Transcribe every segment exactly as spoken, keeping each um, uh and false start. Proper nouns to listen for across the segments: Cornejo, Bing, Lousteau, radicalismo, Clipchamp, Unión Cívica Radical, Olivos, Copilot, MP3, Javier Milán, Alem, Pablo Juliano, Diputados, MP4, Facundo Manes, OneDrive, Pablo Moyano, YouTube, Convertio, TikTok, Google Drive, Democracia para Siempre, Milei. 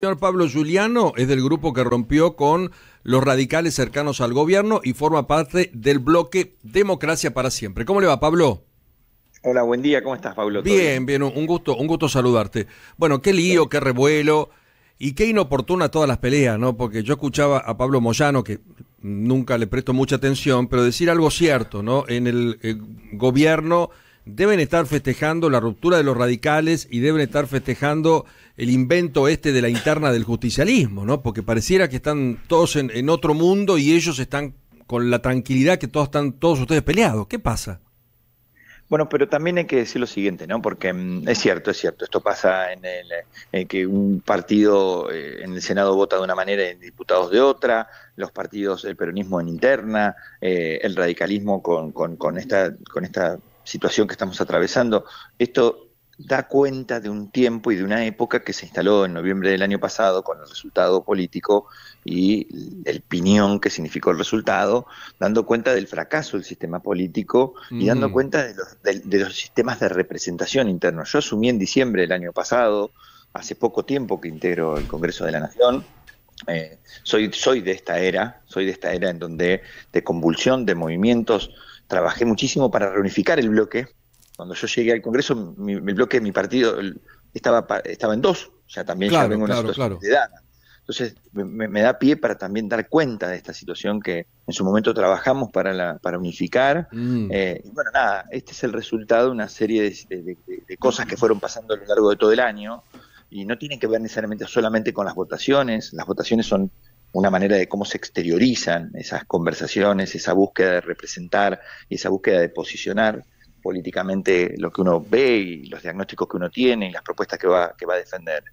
Señor Pablo Juliano es del grupo que rompió con los radicales cercanos al gobierno y forma parte del bloque Democracia para Siempre. ¿Cómo le va, Pablo? Hola, buen día. ¿Cómo estás, Pablo? Bien, bien. Un gusto, un gusto saludarte. Bueno, qué lío, qué revuelo y qué inoportuna todas las peleas, ¿no? Porque yo escuchaba a Pablo Moyano, que nunca le presto mucha atención, pero decir algo cierto, ¿no? En el, el gobierno deben estar festejando la ruptura de los radicales y deben estar festejando el invento este de la interna del justicialismo, ¿no? Porque pareciera que están todos en, en otro mundo y ellos están con la tranquilidad que todos están todos ustedes peleados. ¿Qué pasa? Bueno, pero también hay que decir lo siguiente, ¿no? Porque es cierto, es cierto, esto pasa en, el, en que un partido en el Senado vota de una manera y en diputados de otra, los partidos, el peronismo en interna, eh, el radicalismo con, con, con esta con esta situación que estamos atravesando. Esto da cuenta de un tiempo y de una época que se instaló en noviembre del año pasado con el resultado político y el piñón que significó el resultado, dando cuenta del fracaso del sistema político y mm. dando cuenta de los, de, de los sistemas de representación internos. Yo asumí en diciembre del año pasado, hace poco tiempo que integro el Congreso de la Nación. Eh, soy, soy de esta era, soy de esta era en donde de convulsión, de movimientos, trabajé muchísimo para reunificar el bloque. Cuando yo llegué al Congreso, mi, mi bloque, mi partido, estaba estaba en dos. O sea, también claro, ya vengo en claro, una situación claro. de edad. Entonces, me, me da pie para también dar cuenta de esta situación que en su momento trabajamos para la, para unificar. Mm. Eh, y bueno, nada, este es el resultado de una serie de, de, de, de cosas que fueron pasando a lo largo de todo el año. Y no tienen que ver necesariamente solamente con las votaciones. Las votaciones son una manera de cómo se exteriorizan esas conversaciones, esa búsqueda de representar y esa búsqueda de posicionar políticamente lo que uno ve y los diagnósticos que uno tiene y las propuestas que va, que va a defender.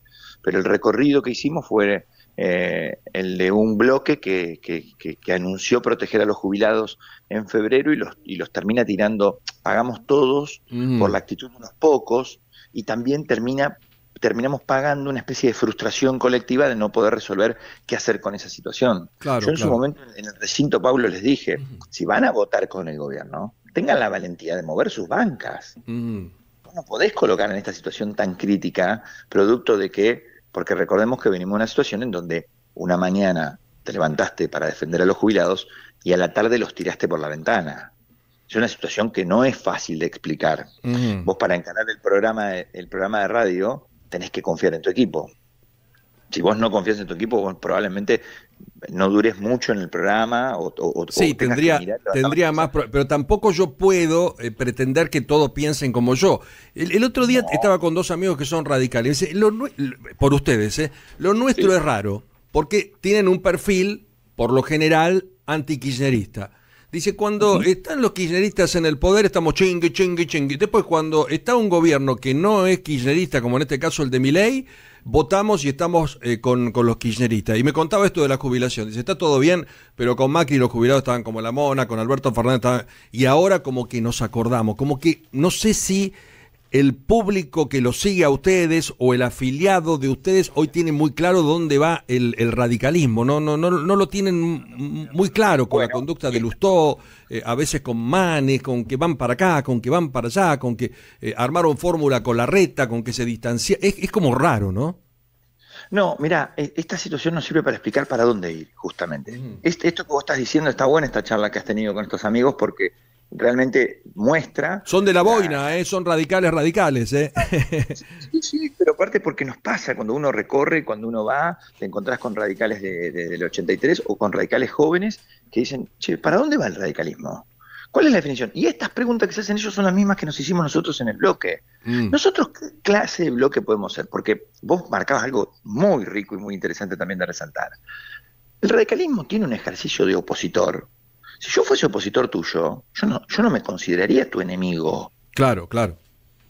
Pero el recorrido que hicimos fue eh, el de un bloque que, que, que, que anunció proteger a los jubilados en febrero y los, y los termina tirando, pagamos todos mm. por la actitud de unos pocos, y también termina terminamos pagando una especie de frustración colectiva de no poder resolver qué hacer con esa situación. Claro, Yo en claro. su momento en el recinto, Pablo, les dije, uh-huh. si van a votar con el gobierno, tengan la valentía de mover sus bancas. Uh-huh. No podés colocar en esta situación tan crítica, producto de que, porque recordemos que venimos de una situación en donde una mañana te levantaste para defender a los jubilados y a la tarde los tiraste por la ventana. Es una situación que no es fácil de explicar. Uh-huh. Vos para encarar el programa, el programa de radio, tenés que confiar en tu equipo. Si vos no confías en tu equipo, vos probablemente no dures mucho en el programa. O, o, sí, o tendría, que tendría más, pero tampoco yo puedo eh, pretender que todos piensen como yo. El, el otro día no. estaba con dos amigos que son radicales. Lo, lo, por ustedes, eh, lo nuestro sí. es raro, porque tienen un perfil, por lo general, anti-kirchnerista. Dice, cuando están los kirchneristas en el poder, estamos chingue, chingue, chingue. Después, cuando está un gobierno que no es kirchnerista, como en este caso el de Milei, votamos y estamos eh, con, con los kirchneristas. Y me contaba esto de la jubilación. Dice, está todo bien, pero con Macri los jubilados estaban como la mona, con Alberto Fernández estaban... Y ahora como que nos acordamos, como que no sé si el público que lo sigue a ustedes o el afiliado de ustedes hoy tiene muy claro dónde va el, el radicalismo, no no no no lo tienen muy claro con bueno, la conducta de Lousteau, eh, a veces con Manes, con que van para acá, con que van para allá, con que eh, armaron fórmula con la reta, con que se distancia, es, es como raro, ¿no? No, mira, esta situación nos sirve para explicar para dónde ir, justamente. Mm. Este, esto que vos estás diciendo, está buena esta charla que has tenido con estos amigos porque realmente muestra... Son de la boina, ¿eh? Son radicales, radicales. ¿eh? Sí, sí, pero aparte porque nos pasa cuando uno recorre, cuando uno va, te encontrás con radicales de, de, del ochenta y tres o con radicales jóvenes que dicen, che, ¿para dónde va el radicalismo? ¿Cuál es la definición? Y estas preguntas que se hacen ellos son las mismas que nos hicimos nosotros en el bloque. Mm. ¿Nosotros qué clase de bloque podemos ser? Porque vos marcabas algo muy rico y muy interesante también de resaltar. El radicalismo tiene un ejercicio de opositor. Si yo fuese opositor tuyo, yo no, yo no me consideraría tu enemigo. Claro, claro.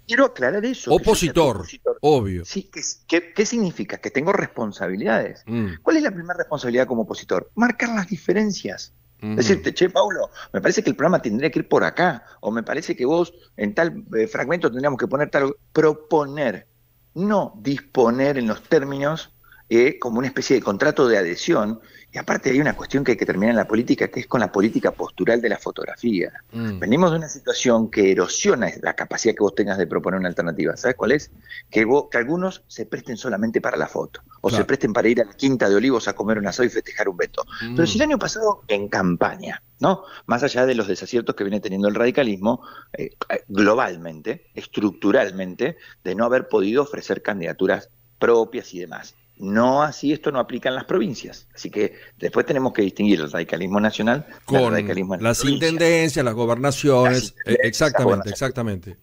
Quiero aclarar eso. Opositor, opositor. Obvio. Sí, ¿qué, qué, qué significa? Que tengo responsabilidades. Mm. ¿Cuál es la primera responsabilidad como opositor? Marcar las diferencias. Decirte, che, Pablo, me parece que el programa tendría que ir por acá, o me parece que vos en tal eh, fragmento tendríamos que poner tal... Proponer, no disponer en los términos eh, como una especie de contrato de adhesión. Y aparte hay una cuestión que hay que terminar en la política, que es con la política postural de la fotografía. Mm. Venimos de una situación que erosiona la capacidad que vos tengas de proponer una alternativa. ¿Sabés cuál es? Que, vos, que algunos se presten solamente para la foto, o claro. se presten para ir a la Quinta de Olivos a comer un asado y festejar un veto. Mm. Pero si el año pasado, en campaña, ¿no? Más allá de los desaciertos que viene teniendo el radicalismo, eh, globalmente, estructuralmente, de no haber podido ofrecer candidaturas propias y demás. No así, esto no aplica en las provincias. Así que después tenemos que distinguir el radicalismo nacional con el radicalismo en las provincias. Intendencias, las gobernaciones. Las intendencias, exactamente, exactamente.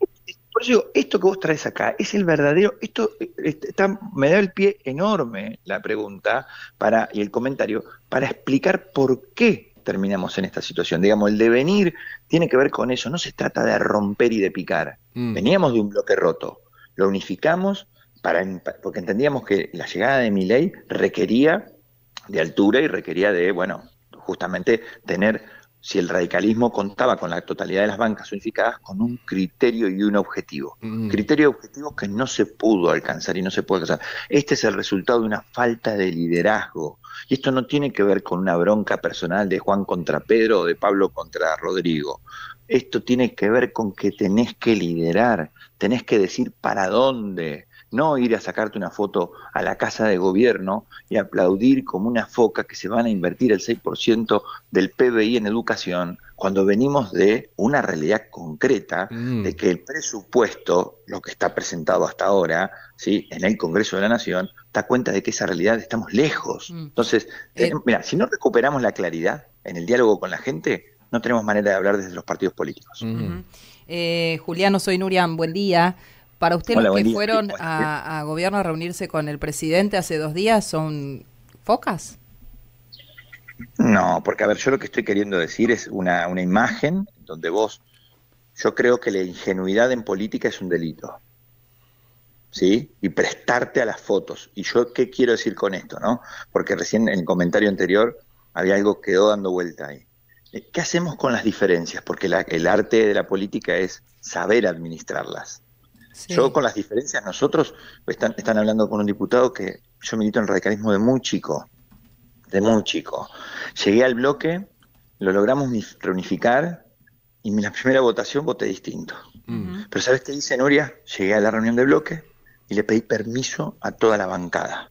Por eso digo, esto que vos traes acá es el verdadero. Esto está, me da el pie enorme la pregunta para y el comentario para explicar por qué terminamos en esta situación. Digamos, el devenir tiene que ver con eso. No se trata de romper y de picar. Mm. Veníamos de un bloque roto. Lo unificamos. Para, porque entendíamos que la llegada de Milei requería de altura y requería de, bueno, justamente tener, si el radicalismo contaba con la totalidad de las bancas unificadas, con un criterio y un objetivo. Mm. Criterio y objetivo que no se pudo alcanzar y no se pudo alcanzar. Este es el resultado de una falta de liderazgo. Y esto no tiene que ver con una bronca personal de Juan contra Pedro o de Pablo contra Rodrigo. Esto tiene que ver con que tenés que liderar, tenés que decir para dónde. No ir a sacarte una foto a la Casa de Gobierno y aplaudir como una foca que se van a invertir el seis por ciento del P B I en educación, cuando venimos de una realidad concreta mm. de que el presupuesto, lo que está presentado hasta ahora, ¿sí? en el Congreso de la Nación, da cuenta de que esa realidad estamos lejos. Mm. Entonces, eh, eh, mira, si no recuperamos la claridad en el diálogo con la gente, no tenemos manera de hablar desde los partidos políticos. Mm. Eh, Juliano, soy Nurian, buen día. Para usted, Hola, los que fueron a, a gobierno a reunirse con el presidente hace dos días, ¿son focas? No, porque a ver, yo lo que estoy queriendo decir es una, una imagen donde vos... Yo creo que la ingenuidad en política es un delito, ¿sí? Y prestarte a las fotos. ¿Y yo qué quiero decir con esto, no? Porque recién en el comentario anterior había algo que quedó dando vuelta ahí. ¿Qué hacemos con las diferencias? Porque la, el arte de la política es saber administrarlas. Sí. Yo con las diferencias, nosotros están, están hablando con un diputado que yo milito en el radicalismo de muy chico, de muy chico. Llegué al bloque, lo logramos reunificar y en la primera votación voté distinto. Uh-huh. Pero ¿sabes qué hice, Nuria? Llegué a la reunión de bloque y le pedí permiso a toda la bancada.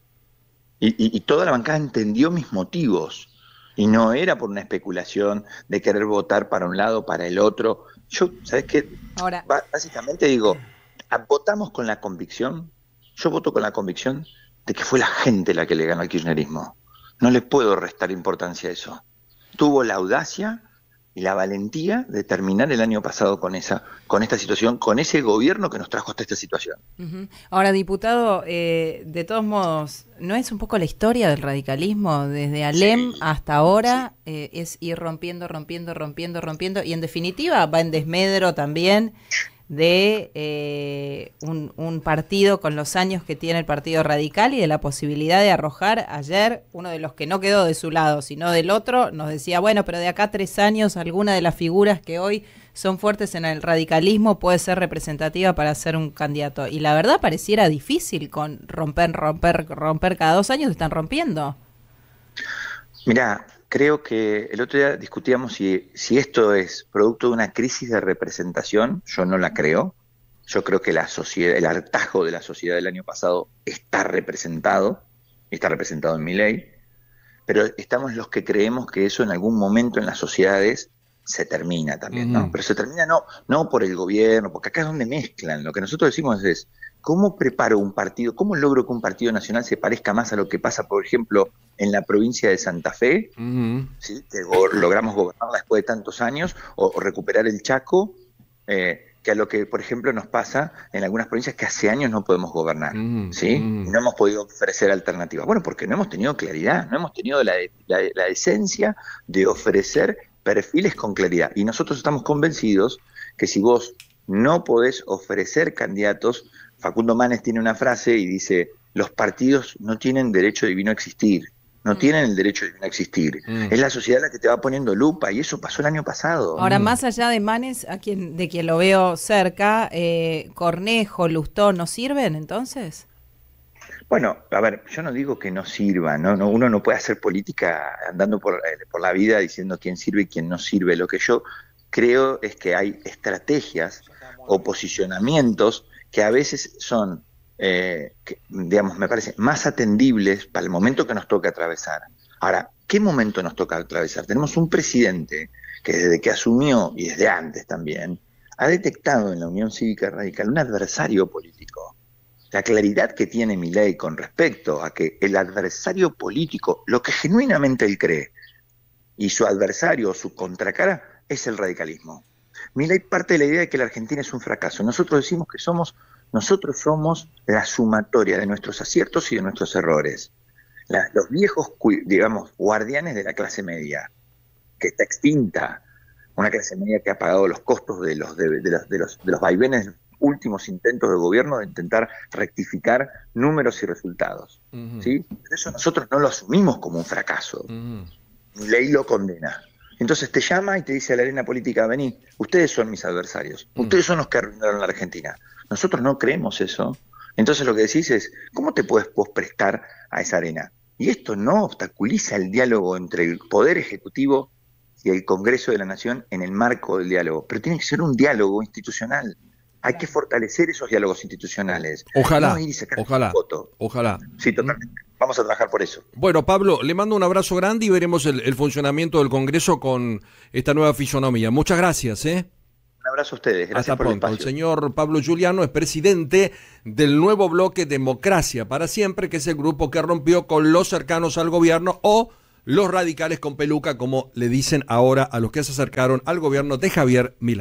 Y, y, y toda la bancada entendió mis motivos y no era por una especulación de querer votar para un lado, para el otro. Yo, ¿sabes qué? Ahora, básicamente digo... Votamos con la convicción, yo voto con la convicción de que fue la gente la que le ganó al kirchnerismo. No le puedo restar importancia a eso. Tuvo la audacia y la valentía de terminar el año pasado con esa, con esta situación, con ese gobierno que nos trajo hasta esta situación. Uh-huh. Ahora, diputado, eh, de todos modos, ¿no es un poco la historia del radicalismo? Desde Alem sí, hasta ahora sí. eh, es ir rompiendo, rompiendo, rompiendo, rompiendo, y en definitiva va en desmedro también... de eh, un, un partido con los años que tiene el Partido Radical y de la posibilidad de arrojar. Ayer uno de los que no quedó de su lado, sino del otro, nos decía, bueno, pero de acá a tres años alguna de las figuras que hoy son fuertes en el radicalismo puede ser representativa para ser un candidato. Y la verdad pareciera difícil con romper, romper, romper. Cada dos años están rompiendo. Mirá, creo que el otro día discutíamos si, si esto es producto de una crisis de representación. Yo no la creo. Yo creo que la sociedad, el hartazgo de la sociedad del año pasado está representado, está representado en Milei, pero estamos los que creemos que eso en algún momento en las sociedades se termina también, ¿no? Mm. Pero se termina no, no por el gobierno, porque acá es donde mezclan. Lo que nosotros decimos es, ¿cómo preparo un partido? ¿Cómo logro que un partido nacional se parezca más a lo que pasa, por ejemplo, en la provincia de Santa Fe? Uh-huh. ¿Sí? Que go- logramos gobernarla después de tantos años, o, o recuperar el Chaco, eh, que a lo que, por ejemplo, nos pasa en algunas provincias que hace años no podemos gobernar, uh-huh. ¿sí? Uh-huh. No hemos podido ofrecer alternativas. Bueno, porque no hemos tenido claridad, no hemos tenido la, de- la, de- la esencia de ofrecer perfiles con claridad. Y nosotros estamos convencidos que si vos no podés ofrecer candidatos... Facundo Manes tiene una frase y dice, los partidos no tienen derecho divino a existir, no mm. tienen el derecho divino a existir. Mm. Es la sociedad la que te va poniendo lupa y eso pasó el año pasado. Ahora, mm. más allá de Manes, a quien, de quien lo veo cerca, eh, Cornejo, Lousteau, ¿nos sirven entonces? Bueno, a ver, yo no digo que no sirva, ¿no? No, uno no puede hacer política andando por, eh, por la vida diciendo quién sirve y quién no sirve. Lo que yo creo es que hay estrategias o posicionamientos que a veces son, eh, que, digamos, me parece más atendibles para el momento que nos toca atravesar. Ahora, ¿qué momento nos toca atravesar? Tenemos un presidente que desde que asumió, y desde antes también, ha detectado en la Unión Cívica Radical un adversario político. La claridad que tiene Milei con respecto a que el adversario político, lo que genuinamente él cree, y su adversario o su contracara, es el radicalismo. Milei parte de la idea de que la Argentina es un fracaso. Nosotros decimos que somos, nosotros somos la sumatoria de nuestros aciertos y de nuestros errores. La, los viejos, digamos, guardianes de la clase media, que está extinta, una clase media que ha pagado los costos de los, de, de los, de los, de los vaivenes, últimos intentos de gobierno de intentar rectificar números y resultados. Uh-huh. ¿Sí? Pero eso nosotros no lo asumimos como un fracaso. Uh-huh. Milei lo condena. Entonces te llama y te dice a la arena política, vení, ustedes son mis adversarios, uh-huh. ustedes son los que arruinaron la Argentina. Nosotros no creemos eso. Entonces lo que decís es, ¿cómo te podés vos prestar a esa arena? Y esto no obstaculiza el diálogo entre el Poder Ejecutivo y el Congreso de la Nación en el marco del diálogo. Pero tiene que ser un diálogo institucional. Hay que fortalecer esos diálogos institucionales. Ojalá, ojalá, ojalá. Sí, totalmente. Vamos a trabajar por eso. Bueno, Pablo, le mando un abrazo grande y veremos el, el funcionamiento del Congreso con esta nueva fisonomía. Muchas gracias, ¿eh? Un abrazo a ustedes. Gracias. Hasta pronto. El, el señor Pablo Juliano es presidente del nuevo bloque Democracia para Siempre, que es el grupo que rompió con los cercanos al gobierno o los radicales con peluca, como le dicen ahora a los que se acercaron al gobierno de Javier Milán.